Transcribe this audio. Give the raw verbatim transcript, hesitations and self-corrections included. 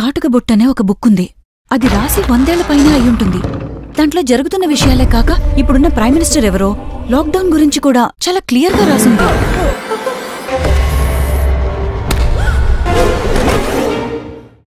కాటుక బొట్టనే ఒక బుక్ ఉంది. అది రాసి వందేళ్ల పైనే అయి ఉంటుంది. దాంట్లో జరుగుతున్న విషయాలే కాక ఇప్పుడున్న ప్రైమ్ మినిస్టర్ ఎవరో, లాక్డౌన్ గురించి కూడా చాలా క్లియర్‌గా రాసింది.